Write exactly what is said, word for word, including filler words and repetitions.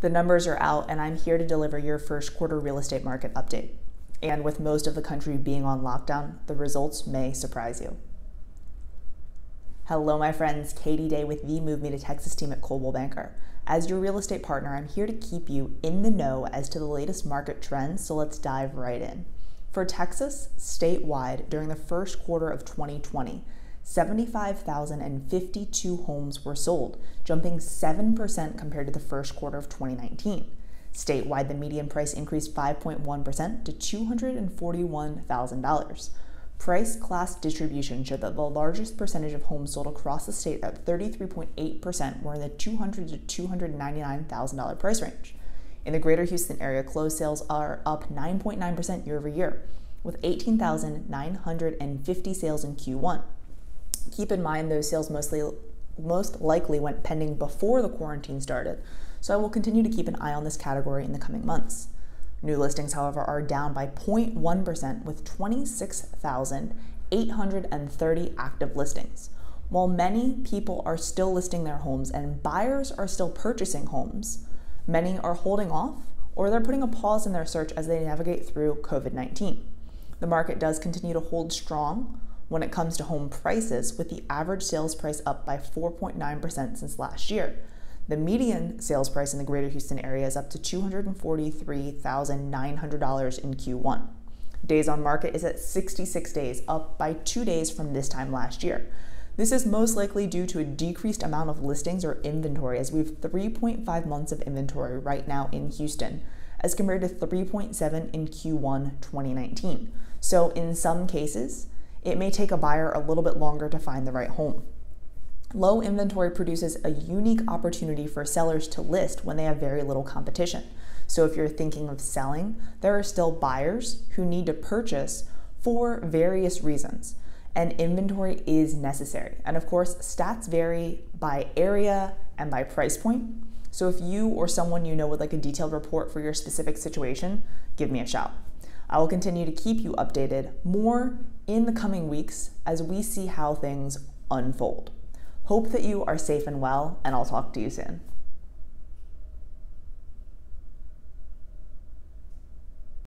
The numbers are out, and I'm here to deliver your first quarter real estate market update. And with most of the country being on lockdown, the results may surprise you. Hello, my friends. Katie Day with the Move Me to Texas team at Coldwell Banker. As your real estate partner, I'm here to keep you in the know as to the latest market trends, so let's dive right in. For Texas, statewide, during the first quarter of twenty twenty, seventy-five thousand fifty-two homes were sold, jumping seven percent compared to the first quarter of twenty nineteen. Statewide, the median price increased five point one percent to two hundred forty-one thousand dollars. Price class distribution showed that the largest percentage of homes sold across the state at thirty-three point eight percent were in the two hundred thousand to two hundred ninety-nine thousand dollars price range. In the greater Houston area, closed sales are up nine point nine percent year over year, with eighteen thousand nine hundred fifty sales in Q one. Keep in mind those sales mostly most likely went pending before the quarantine started, so I will continue to keep an eye on this category in the coming months. New listings, however, are down by zero point one percent with twenty-six thousand eight hundred thirty active listings. While many people are still listing their homes and buyers are still purchasing homes, many are holding off or they're putting a pause in their search as they navigate through COVID nineteen. The market does continue to hold strong when it comes to home prices, with the average sales price up by four point nine percent since last year. The median sales price in the greater Houston area is up to two hundred forty-three thousand nine hundred dollars in Q one. Days on market is at sixty-six days, up by two days from this time last year. This is most likely due to a decreased amount of listings or inventory, as we have three point five months of inventory right now in Houston, as compared to three point seven in Q one twenty nineteen. So in some cases, it may take a buyer a little bit longer to find the right home. Low inventory produces a unique opportunity for sellers to list when they have very little competition. So if you're thinking of selling, there are still buyers who need to purchase for various reasons, and inventory is necessary. And of course, stats vary by area and by price point. So if you or someone you know would like a detailed report for your specific situation, give me a shout. I will continue to keep you updated more in the coming weeks as we see how things unfold. Hope that you are safe and well, and I'll talk to you soon.